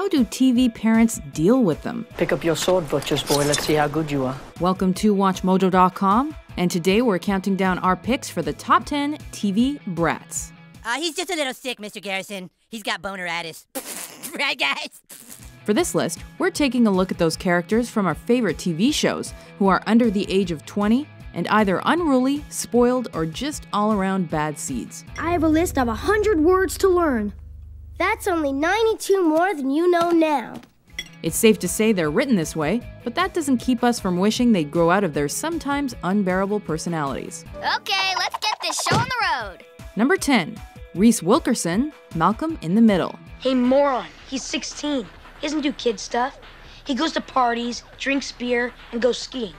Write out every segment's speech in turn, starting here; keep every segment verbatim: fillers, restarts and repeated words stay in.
how do T V parents deal with them? Pick up your sword, butcher's boy. Let's see how good you are. Welcome to Watch Mojo dot com, and today we're counting down our picks for the top ten T V brats. Uh, he's just a little sick, Mister Garrison. He's got boner-atis. Right, guys? For this list, we're taking a look at those characters from our favorite T V shows who are under the age of twenty and either unruly, spoiled, or just all-around bad seeds. I have a list of one hundred words to learn. That's only ninety-two more than you know now. It's safe to say they're written this way, but that doesn't keep us from wishing they'd grow out of their sometimes unbearable personalities. Okay, let's get this show on the road. Number ten, Reese Wilkerson, Malcolm in the Middle. Hey, moron, he's sixteen. He doesn't do kid stuff. He goes to parties, drinks beer, and goes skiing.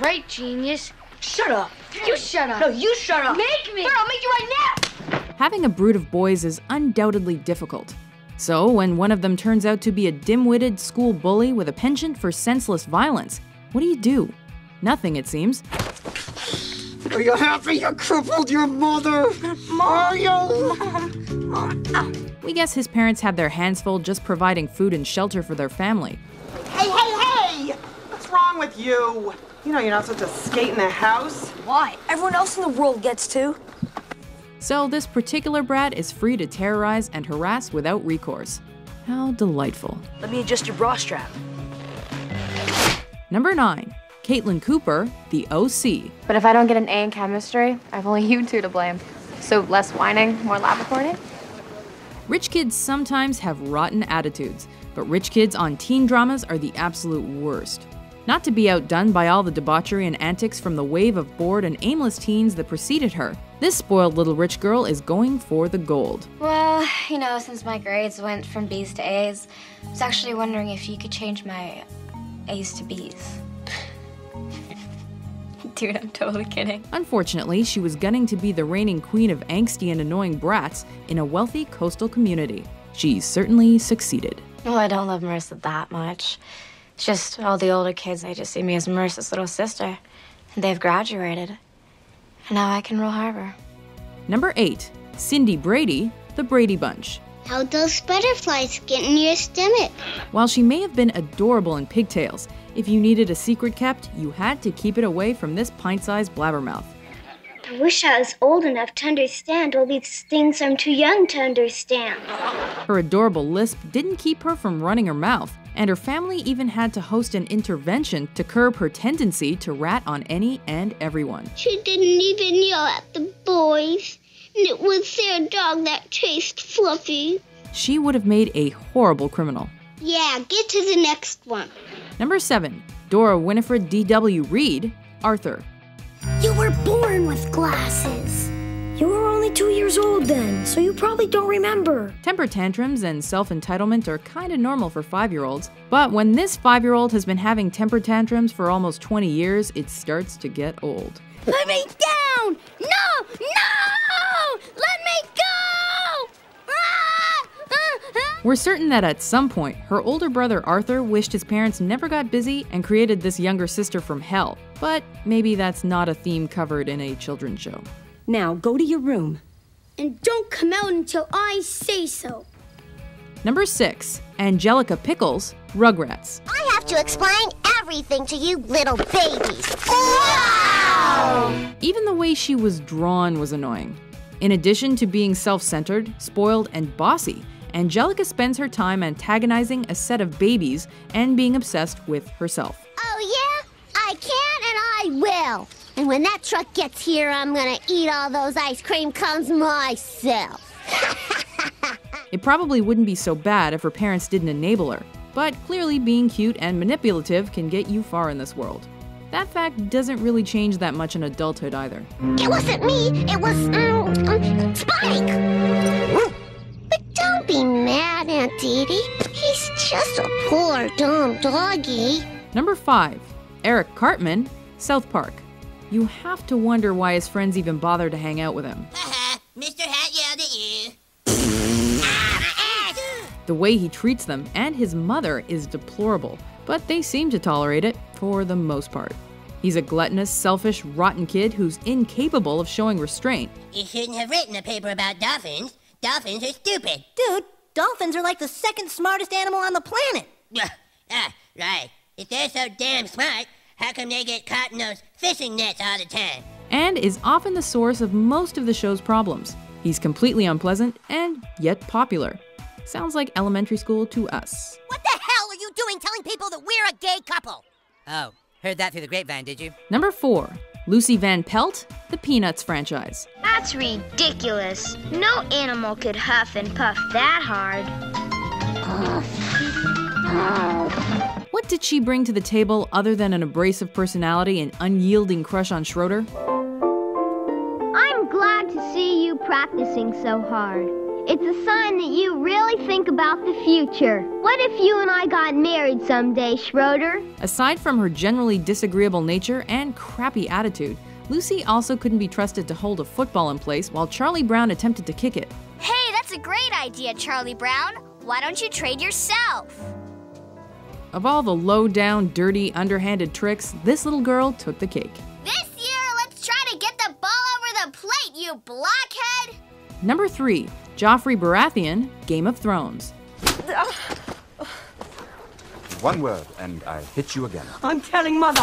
Right, genius. Shut up. You shut up. No, you shut up. Make me. Fine, I'll make you right now. Having a brood of boys is undoubtedly difficult. So when one of them turns out to be a dim-witted school bully with a penchant for senseless violence, what do you do? Nothing, it seems. Are you happy you crippled your mother? Mario! We guess his parents had their hands full just providing food and shelter for their family. Hey, hey, hey! What's wrong with you? You know you're not supposed to skate in the house. Why? Everyone else in the world gets to. So this particular brat is free to terrorize and harass without recourse. How delightful. Let me adjust your bra strap. Number nine. Caitlin Cooper, the O C. But if I don't get an A in chemistry, I've only you two to blame. So less whining, more lab recording? Rich kids sometimes have rotten attitudes, but rich kids on teen dramas are the absolute worst. Not to be outdone by all the debauchery and antics from the wave of bored and aimless teens that preceded her, this spoiled little rich girl is going for the gold. Well, you know, since my grades went from B's to A's, I was actually wondering if you could change my A's to B's. Dude, I'm totally kidding. Unfortunately, she was gunning to be the reigning queen of angsty and annoying brats in a wealthy coastal community. She certainly succeeded. Well, I don't love Marissa that much. It's just all the older kids, they just see me as Marissa's little sister. And they've graduated. And now I can rule harbor. Number eight, Cindy Brady, the Brady Bunch. How those butterflies get in your stomach? While she may have been adorable in pigtails, if you needed a secret kept, you had to keep it away from this pint-sized blabbermouth. I wish I was old enough to understand all these things I'm too young to understand. Her adorable lisp didn't keep her from running her mouth, and her family even had to host an intervention to curb her tendency to rat on any and everyone. She didn't even yell at the boys. It was their dog that chased Fluffy. She would have made a horrible criminal. Yeah, get to the next one. Number seven, Dora Winifred D W Reed, Arthur. You were born with glasses. You were only two years old then, so you probably don't remember. Temper tantrums and self-entitlement are kind of normal for five-year-olds, but when this five-year-old has been having temper tantrums for almost twenty years, it starts to get old. Put me down! No! No! Let me go! Ah! Ah! Ah! We're certain that at some point, her older brother Arthur wished his parents never got busy and created this younger sister from hell. But maybe that's not a theme covered in a children's show. Now go to your room. And don't come out until I say so. Number six, Angelica Pickles, Rugrats. I have to explain everything to you little babies. Wow! Even the way she was drawn was annoying. In addition to being self-centered, spoiled, and bossy, Angelica spends her time antagonizing a set of babies and being obsessed with herself. Oh yeah? I can and I will. And when that truck gets here, I'm gonna eat all those ice cream cones myself. It probably wouldn't be so bad if her parents didn't enable her, but clearly being cute and manipulative can get you far in this world. That fact doesn't really change that much in adulthood either. It wasn't me, it was um, um, Spike! But don't be mad, Aunt Dee Dee. He's just a poor, dumb doggy. Number five, Eric Cartman, South Park. You have to wonder why his friends even bother to hang out with him. Uh-huh. Mister Hat yelled at you. The way he treats them and his mother is deplorable, but they seem to tolerate it for the most part. He's a gluttonous, selfish, rotten kid who's incapable of showing restraint. You shouldn't have written a paper about dolphins. Dolphins are stupid. Dude, Dolphins are like the second smartest animal on the planet. Yeah, ah, right. If they're so damn smart, how come they get caught in those fishing nets all the time? And is often the source of most of the show's problems. He's completely unpleasant and yet popular. Sounds like elementary school to us. What the hell are you doing telling people that we're a gay couple? Oh, heard that through the grapevine, did you? Number four, Lucy Van Pelt, the Peanuts franchise. That's ridiculous. No animal could huff and puff that hard. What did she bring to the table other than an abrasive personality and unyielding crush on Schroeder? I'm glad to see you practicing so hard. It's a sign that you really think about the future. What if you and I got married someday, Schroeder? Aside from her generally disagreeable nature and crappy attitude, Lucy also couldn't be trusted to hold a football in place while Charlie Brown attempted to kick it. Hey, that's a great idea, Charlie Brown. Why don't you trade yourself? Of all the low-down, dirty, underhanded tricks, this little girl took the cake. This year, let's try to get the ball over the plate, you blockhead! Number three. Joffrey Baratheon, Game of Thrones. One word, and I hit you again. I'm telling Mother.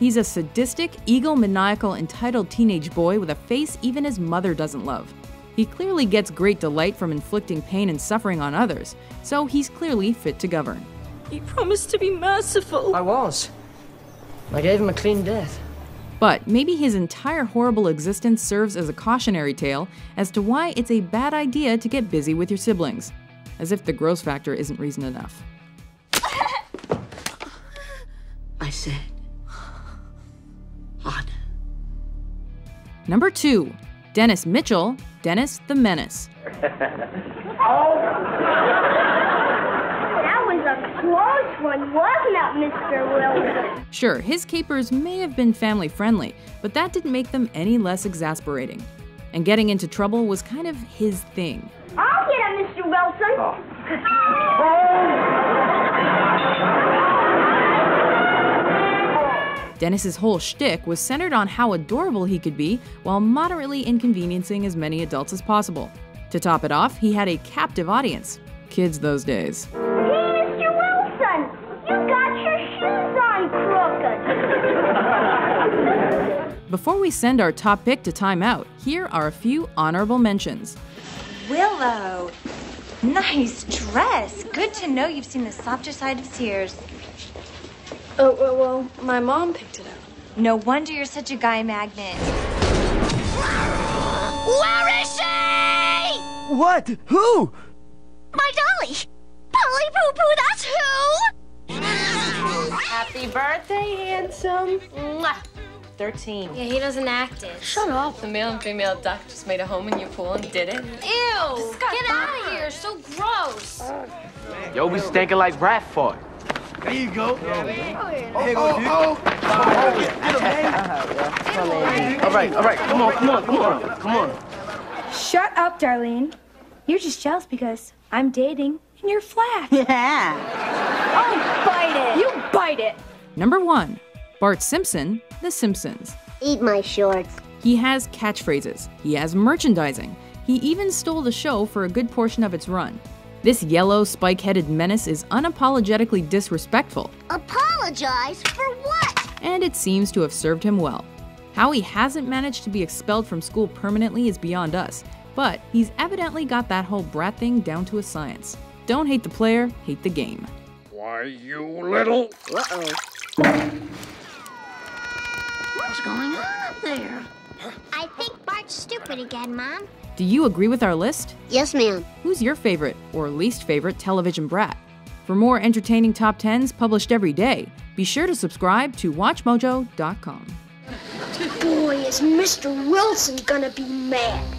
He's a sadistic, egomaniacal, entitled teenage boy with a face even his mother doesn't love. He clearly gets great delight from inflicting pain and suffering on others, so he's clearly fit to govern. You promised to be merciful. I was. I gave him a clean death. But maybe his entire horrible existence serves as a cautionary tale as to why it's a bad idea to get busy with your siblings. As if the gross factor isn't reason enough. I said, honor. Number two, Dennis Mitchell, Dennis the Menace. Oh, that was a close one, wasn't it, Mister Wilson? Sure, his capers may have been family-friendly, but that didn't make them any less exasperating. And getting into trouble was kind of his thing. I'll get him, Mister Wilson! Oh. Oh. Dennis's whole shtick was centered on how adorable he could be while moderately inconveniencing as many adults as possible. To top it off, he had a captive audience. Kids those days. Before we send our top pick to timeout, here are a few honorable mentions. Willow, nice dress. Good to know you've seen the softer side of Sears. Oh, well, well my mom picked it up. No wonder you're such a guy magnet. Where is she? What? Who? My dolly. Polly Poo Poo, that's who? Happy birthday, handsome. Mwah. thirteen. Yeah, he doesn't act it. Shut up. The male and female duck just made a home in your pool and did it. Ew! Disgusting. Get out of here! So gross! Yo, be stinking like Bradford. There you go. Yeah, oh, oh, oh, oh. Oh. All right, all right. Come on, come on, come on, come on. Shut up, Darlene. You're just jealous because I'm dating and you're flat. Yeah. Oh, bite it. You bite it. Number one. Bart Simpson, The Simpsons. Eat my shorts. He has catchphrases. He has merchandising. He even stole the show for a good portion of its run. This yellow, spike-headed menace is unapologetically disrespectful. Apologize for what? And it seems to have served him well. How he hasn't managed to be expelled from school permanently is beyond us, but he's evidently got that whole brat thing down to a science. Don't hate the player, hate the game. Why, you little... Uh-oh. What's going on there? I think Bart's stupid again, Mom. Do you agree with our list? Yes, ma'am. Who's your favorite, or least favorite, television brat? For more entertaining top tens published every day, be sure to subscribe to Watch Mojo dot com. Boy, is Mister Wilson gonna be mad.